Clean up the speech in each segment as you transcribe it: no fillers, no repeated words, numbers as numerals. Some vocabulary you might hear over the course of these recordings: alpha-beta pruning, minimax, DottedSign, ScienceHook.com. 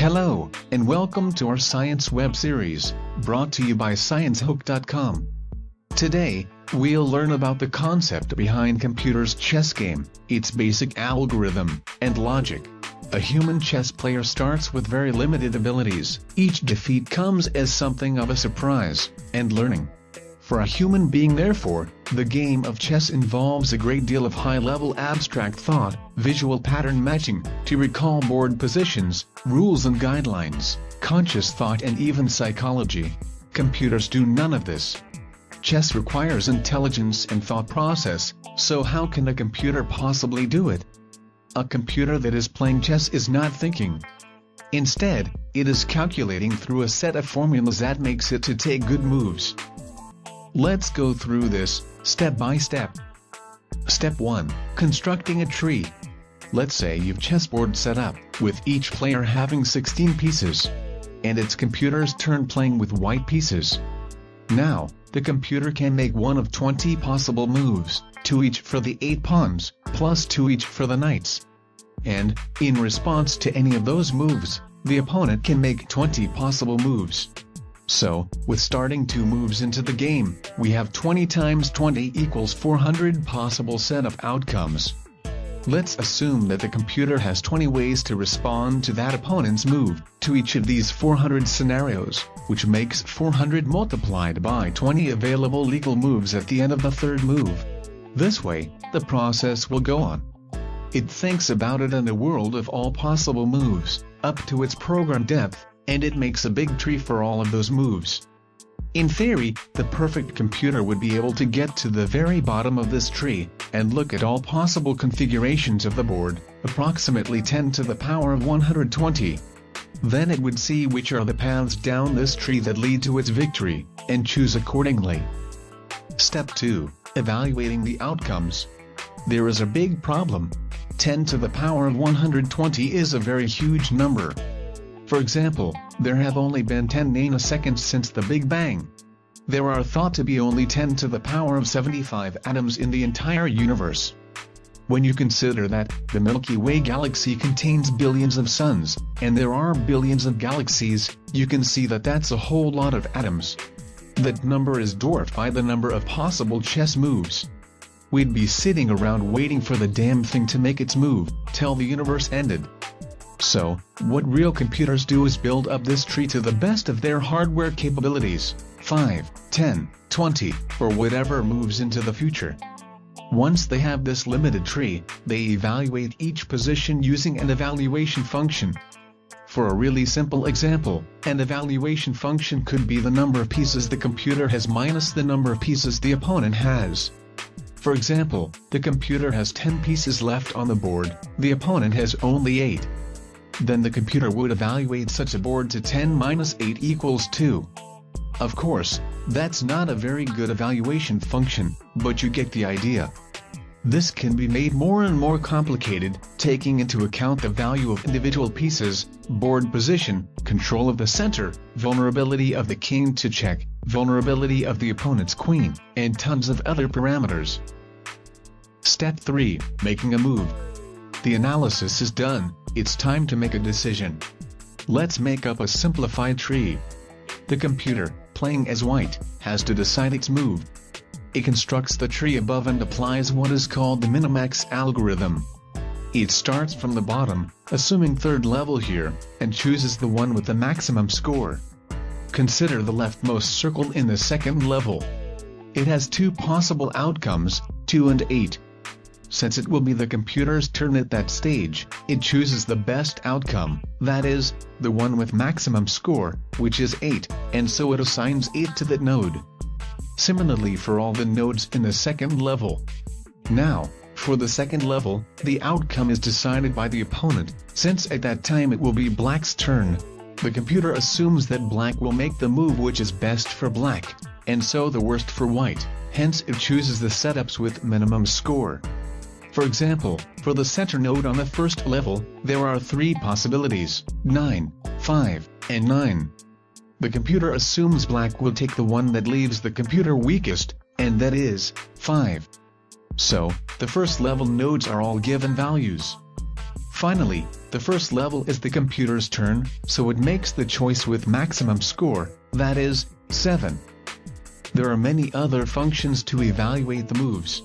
Hello, and welcome to our science web series, brought to you by ScienceHook.com. Today, we'll learn about the concept behind computers' chess game, its basic algorithm, and logic. A human chess player starts with very limited abilities. Each defeat comes as something of a surprise, and learning. For a human being therefore, the game of chess involves a great deal of high-level abstract thought, visual pattern matching, to recall board positions, rules and guidelines, conscious thought and even psychology. Computers do none of this. Chess requires intelligence and thought process, so how can a computer possibly do it? A computer that is playing chess is not thinking. Instead, it is calculating through a set of formulas that makes it to take good moves. Let's go through this, step by step. Step 1. Constructing a tree. Let's say you've chessboard set up, with each player having 16 pieces. And it's computer's turn playing with white pieces. Now, the computer can make one of 20 possible moves, 2 each for the 8 pawns, plus 2 each for the knights. And, in response to any of those moves, the opponent can make 20 possible moves. So, with starting 2 moves into the game, we have 20 times 20 equals 400 possible set of outcomes. Let's assume that the computer has 20 ways to respond to that opponent's move, to each of these 400 scenarios, which makes 400 multiplied by 20 available legal moves at the end of the third move. This way, the process will go on. It thinks about it in the world of all possible moves, up to its program depth, and it makes a big tree for all of those moves. In theory, the perfect computer would be able to get to the very bottom of this tree, and look at all possible configurations of the board, approximately 10 to the power of 120. Then it would see which are the paths down this tree that lead to its victory, and choose accordingly. Step 2. Evaluating the outcomes. There is a big problem. 10 to the power of 120 is a very huge number. For example, there have only been 10 nanoseconds since the Big Bang. There are thought to be only 10 to the power of 75 atoms in the entire universe. When you consider that, the Milky Way galaxy contains billions of suns, and there are billions of galaxies, you can see that that's a whole lot of atoms. That number is dwarfed by the number of possible chess moves. We'd be sitting around waiting for the damn thing to make its move, till the universe ended. So, what real computers do is build up this tree to the best of their hardware capabilities, 5, 10, 20, or whatever moves into the future. Once they have this limited tree, they evaluate each position using an evaluation function. For a really simple example, an evaluation function could be the number of pieces the computer has minus the number of pieces the opponent has. For example, the computer has 10 pieces left on the board, the opponent has only 8. Then the computer would evaluate such a board to 10 minus 8 equals 2. Of course, that's not a very good evaluation function, but you get the idea. This can be made more and more complicated, taking into account the value of individual pieces, board position, control of the center, vulnerability of the king to check, vulnerability of the opponent's queen, and tons of other parameters. Step 3. Making a move. The analysis is done, it's time to make a decision. Let's make up a simplified tree. The computer, playing as white, has to decide its move. It constructs the tree above and applies what is called the minimax algorithm. It starts from the bottom, assuming third level here, and chooses the one with the maximum score. Consider the leftmost circle in the second level. It has 2 possible outcomes, 2 and 8. Since it will be the computer's turn at that stage, it chooses the best outcome, that is, the one with maximum score, which is 8, and so it assigns 8 to that node. Similarly for all the nodes in the second level. Now, for the second level, the outcome is decided by the opponent, since at that time it will be black's turn. The computer assumes that black will make the move which is best for black, and so the worst for white, hence it chooses the setups with minimum score. For example, for the center node on the first level, there are 3 possibilities, 9, 5, and 9. The computer assumes black will take the one that leaves the computer weakest, and that is, 5. So, the first level nodes are all given values. Finally, The first level is the computer's turn, so it makes the choice with maximum score, that is, 7. There are many other functions to evaluate the moves.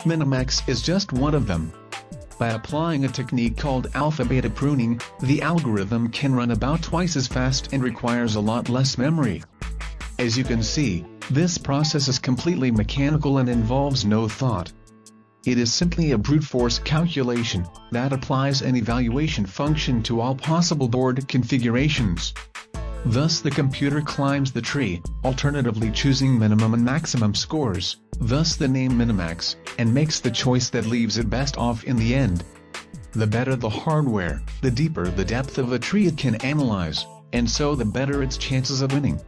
Minimax is just one of them. By applying a technique called alpha-beta pruning, the algorithm can run about twice as fast and requires a lot less memory. As you can see, this process is completely mechanical and involves no thought. It is simply a brute force calculation that applies an evaluation function to all possible board configurations. Thus the computer climbs the tree, alternatively choosing minimum and maximum scores, thus the name minimax, and makes the choice that leaves it best off in the end. The better the hardware, the deeper the depth of a tree it can analyze, and so the better its chances of winning.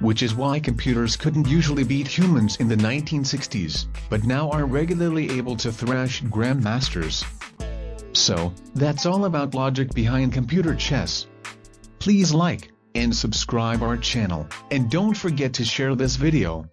Which is why computers couldn't usually beat humans in the 1960s, but now are regularly able to thrash grandmasters. So, that's all about logic behind computer chess. Please like and subscribe our channel, and don't forget to share this video.